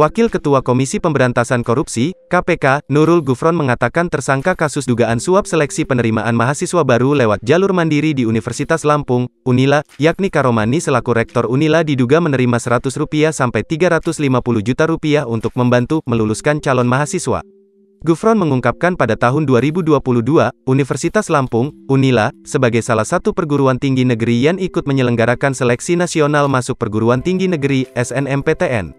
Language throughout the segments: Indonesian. Wakil Ketua Komisi Pemberantasan Korupsi, KPK, Nurul Ghufron mengatakan tersangka kasus dugaan suap seleksi penerimaan mahasiswa baru lewat jalur mandiri di Universitas Lampung, UNILA, yakni Karomani selaku Rektor UNILA diduga menerima Rp100 sampai Rp350 juta untuk membantu meluluskan calon mahasiswa. Ghufron mengungkapkan pada tahun 2022, Universitas Lampung, UNILA, sebagai salah satu perguruan tinggi negeri yang ikut menyelenggarakan seleksi nasional masuk perguruan tinggi negeri, SNMPTN.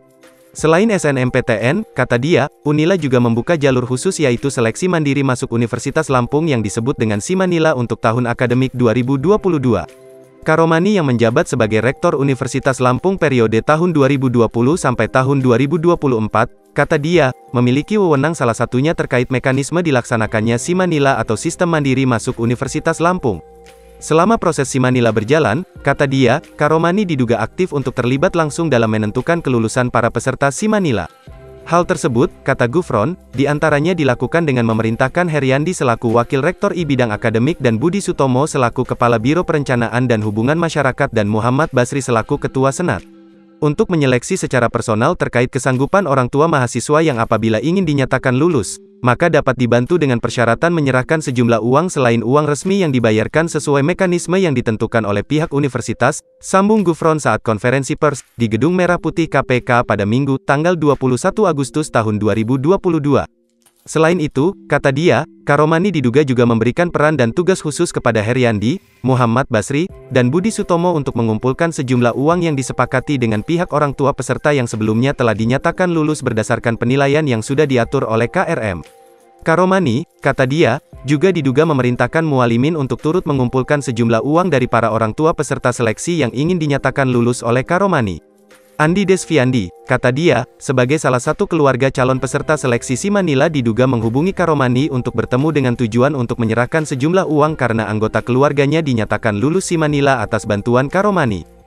Selain SNMPTN, kata dia, UNILA juga membuka jalur khusus yaitu seleksi mandiri masuk Universitas Lampung yang disebut dengan SIMANILA untuk tahun akademik 2022. Karomani yang menjabat sebagai Rektor Universitas Lampung periode tahun 2020 sampai tahun 2024, kata dia, memiliki wewenang salah satunya terkait mekanisme dilaksanakannya SIMANILA atau Sistem Mandiri Masuk Universitas Lampung. Selama proses SIMANILA berjalan, kata dia, Karomani diduga aktif untuk terlibat langsung dalam menentukan kelulusan para peserta SIMANILA. Hal tersebut, kata Ghufron, diantaranya dilakukan dengan memerintahkan Heryandi selaku Wakil Rektor I Bidang Akademik dan Budi Sutomo selaku Kepala Biro Perencanaan dan Hubungan Masyarakat dan Muhammad Basri selaku Ketua Senat. Untuk menyeleksi secara personal terkait kesanggupan orang tua mahasiswa yang apabila ingin dinyatakan lulus, maka dapat dibantu dengan persyaratan menyerahkan sejumlah uang selain uang resmi yang dibayarkan sesuai mekanisme yang ditentukan oleh pihak universitas, sambung Ghufron saat konferensi pers di Gedung Merah Putih KPK pada Minggu, tanggal 21 Agustus tahun 2022. Selain itu, kata dia, Karomani diduga juga memberikan peran dan tugas khusus kepada Heryandi, Muhammad Basri, dan Budi Sutomo untuk mengumpulkan sejumlah uang yang disepakati dengan pihak orang tua peserta yang sebelumnya telah dinyatakan lulus berdasarkan penilaian yang sudah diatur oleh KRM. Karomani, kata dia, juga diduga memerintahkan Mualimin untuk turut mengumpulkan sejumlah uang dari para orang tua peserta seleksi yang ingin dinyatakan lulus oleh Karomani. Andi Desfiandi, kata dia, sebagai salah satu keluarga calon peserta seleksi SIMANILA diduga menghubungi Karomani untuk bertemu dengan tujuan untuk menyerahkan sejumlah uang karena anggota keluarganya dinyatakan lulus SIMANILA atas bantuan Karomani.